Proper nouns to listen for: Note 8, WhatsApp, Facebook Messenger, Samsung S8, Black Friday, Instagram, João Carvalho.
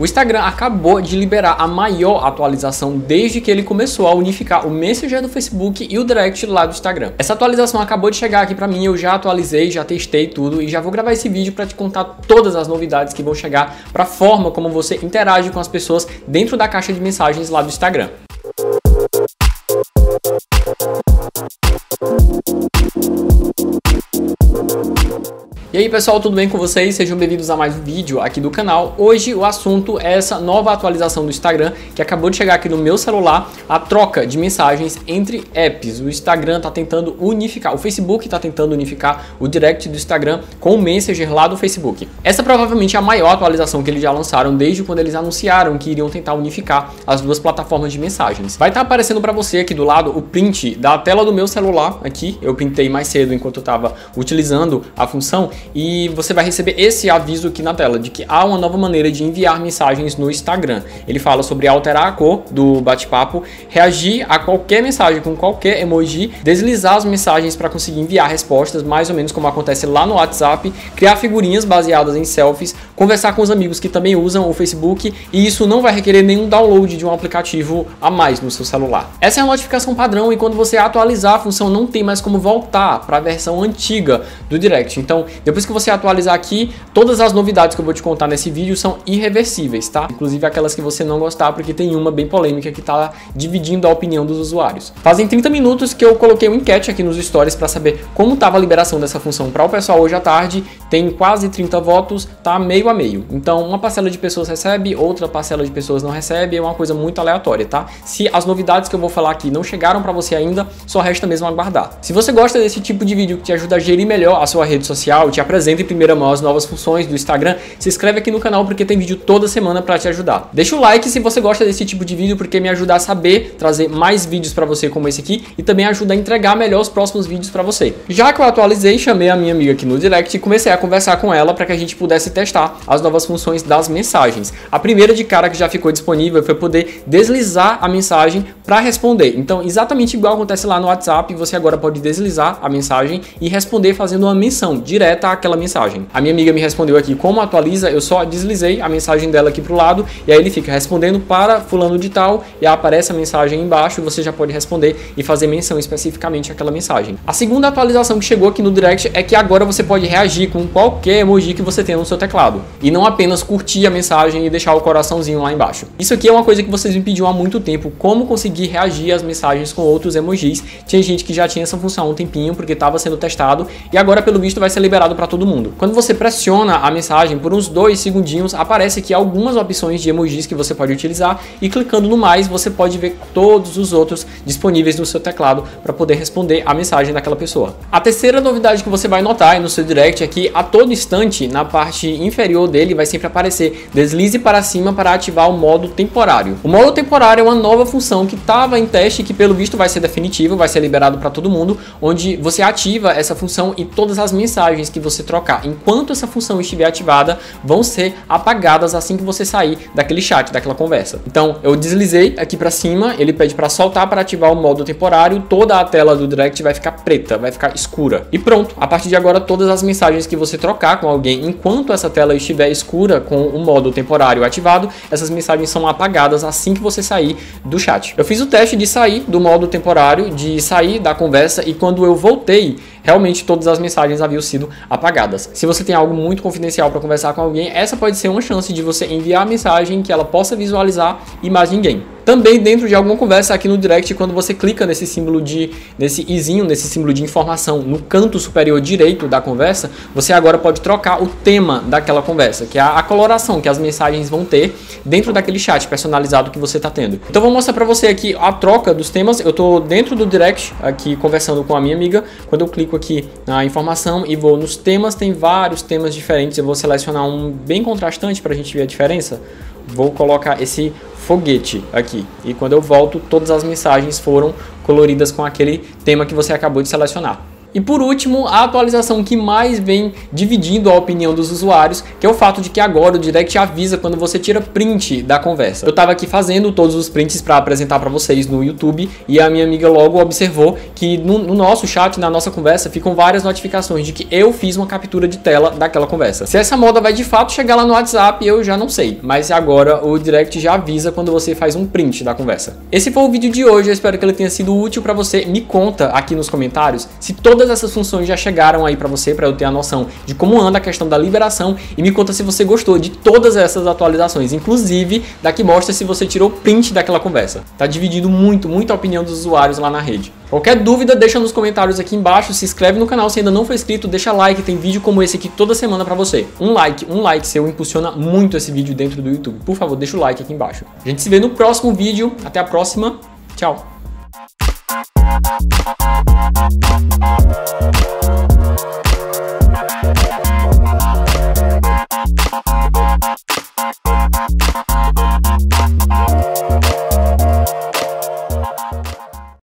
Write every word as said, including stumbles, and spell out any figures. O Instagram acabou de liberar a maior atualização desde que ele começou a unificar o Messenger do Facebook e o Direct lá do Instagram. Essa atualização acabou de chegar aqui pra mim, eu já atualizei, já testei tudo e já vou gravar esse vídeo pra te contar todas as novidades que vão chegar pra forma como você interage com as pessoas dentro da caixa de mensagens lá do Instagram. E aí pessoal, tudo bem com vocês? Sejam bem-vindos a mais um vídeo aqui do canal. Hoje o assunto é essa nova atualização do Instagram que acabou de chegar aqui no meu celular, a troca de mensagens entre apps. O Instagram está tentando unificar, o Facebook está tentando unificar o Direct do Instagram com o Messenger lá do Facebook. Essa provavelmente é a maior atualização que eles já lançaram desde quando eles anunciaram que iriam tentar unificar as duas plataformas de mensagens. Vai estar aparecendo para você aqui do lado o print da tela do meu celular aqui. Eu printei mais cedo enquanto eu estava utilizando a função. E você vai receber esse aviso aqui na tela de que há uma nova maneira de enviar mensagens no Instagram. Ele fala sobre alterar a cor do bate-papo, reagir a qualquer mensagem com qualquer emoji, deslizar as mensagens para conseguir enviar respostas, mais ou menos como acontece lá no WhatsApp, criar figurinhas baseadas em selfies, conversar com os amigos que também usam o Facebook, e isso não vai requerer nenhum download de um aplicativo a mais no seu celular. Essa é a notificação padrão e quando você atualizar a função não tem mais como voltar para a versão antiga do Direct. Então, depois que você atualizar aqui, todas as novidades que eu vou te contar nesse vídeo são irreversíveis, tá? Inclusive aquelas que você não gostar, porque tem uma bem polêmica que tá dividindo a opinião dos usuários. Fazem trinta minutos que eu coloquei uma enquete aqui nos stories para saber como tava a liberação dessa função para o pessoal hoje à tarde. Tem quase trinta votos, tá meio a meio. Então uma parcela de pessoas recebe, outra parcela de pessoas não recebe, é uma coisa muito aleatória, tá? Se as novidades que eu vou falar aqui não chegaram para você ainda, só resta mesmo aguardar. Se você gosta desse tipo de vídeo que te ajuda a gerir melhor a sua rede social, te apresenta em primeira mão as novas funções do Instagram, se inscreve aqui no canal porque tem vídeo toda semana para te ajudar. Deixa o like se você gosta desse tipo de vídeo porque me ajuda a saber trazer mais vídeos para você como esse aqui e também ajuda a entregar melhor os próximos vídeos para você. Já que eu atualizei, chamei a minha amiga aqui no Direct e comecei a conversar com ela para que a gente pudesse testar as novas funções das mensagens. A primeira de cara que já ficou disponível foi poder deslizar a mensagem para responder. Então, exatamente igual acontece lá no WhatsApp, você agora pode deslizar a mensagem e responder fazendo uma menção direta aquela mensagem. A minha amiga me respondeu aqui como atualiza, eu só deslizei a mensagem dela aqui pro lado e aí ele fica respondendo para fulano de tal e aí aparece a mensagem embaixo e você já pode responder e fazer menção especificamente àquela mensagem. A segunda atualização que chegou aqui no Direct é que agora você pode reagir com qualquer emoji que você tenha no seu teclado e não apenas curtir a mensagem e deixar o coraçãozinho lá embaixo. Isso aqui é uma coisa que vocês me pediam há muito tempo, como conseguir reagir às mensagens com outros emojis. Tinha gente que já tinha essa função há um tempinho porque estava sendo testado e agora pelo visto vai ser liberado para todo mundo. Quando você pressiona a mensagem por uns dois segundinhos, aparece aqui algumas opções de emojis que você pode utilizar e clicando no mais, você pode ver todos os outros disponíveis no seu teclado para poder responder a mensagem daquela pessoa. A terceira novidade que você vai notar aí no seu Direct é que a todo instante, na parte inferior dele, vai sempre aparecer deslize para cima para ativar o modo temporário. O modo temporário é uma nova função que estava em teste e que pelo visto vai ser definitivo, vai ser liberado para todo mundo, onde você ativa essa função e todas as mensagens que você trocar enquanto essa função estiver ativada vão ser apagadas assim que você sair daquele chat, daquela conversa. Então eu deslizei aqui para cima, ele pede para soltar para ativar o modo temporário, toda a tela do Direct vai ficar preta, vai ficar escura e pronto. A partir de agora todas as mensagens que você trocar com alguém enquanto essa tela estiver escura com o modo temporário ativado, essas mensagens são apagadas assim que você sair do chat. Eu fiz o teste de sair do modo temporário, de sair da conversa e quando eu voltei realmente todas as mensagens haviam sido apagadas. Se você tem algo muito confidencial para conversar com alguém, essa pode ser uma chance de você enviar a mensagem que ela possa visualizar e mais ninguém. Também dentro de alguma conversa aqui no Direct, quando você clica nesse símbolo de, nesse izinho, nesse símbolo de informação no canto superior direito da conversa, você agora pode trocar o tema daquela conversa, que é a coloração que as mensagens vão ter dentro daquele chat personalizado que você está tendo. Então vou mostrar para você aqui a troca dos temas. Eu estou dentro do Direct aqui conversando com a minha amiga. Quando eu clico aqui na informação e vou nos temas, tem vários temas diferentes. Eu vou selecionar um bem contrastante para a gente ver a diferença. Vou colocar esse foguete aqui e quando eu volto todas as mensagens foram coloridas com aquele tema que você acabou de selecionar. E por último, a atualização que mais vem dividindo a opinião dos usuários, que é o fato de que agora o Direct avisa quando você tira print da conversa. Eu tava aqui fazendo todos os prints para apresentar para vocês no YouTube e a minha amiga logo observou que no, no nosso chat, na nossa conversa, ficam várias notificações de que eu fiz uma captura de tela daquela conversa. Se essa moda vai de fato chegar lá no WhatsApp, eu já não sei, mas agora o Direct já avisa quando você faz um print da conversa. Esse foi o vídeo de hoje, eu espero que ele tenha sido útil para você. Me conta aqui nos comentários se todas Todas essas funções já chegaram aí para você, para eu ter a noção de como anda a questão da liberação, e me conta se você gostou de todas essas atualizações, inclusive da que mostra se você tirou print daquela conversa. Tá dividindo muito, muito a opinião dos usuários lá na rede. Qualquer dúvida, deixa nos comentários aqui embaixo, se inscreve no canal se ainda não for inscrito, deixa like, tem vídeo como esse aqui toda semana pra você. Um like, um like seu impulsiona muito esse vídeo dentro do YouTube. Por favor, deixa o like aqui embaixo. A gente se vê no próximo vídeo, até a próxima, tchau!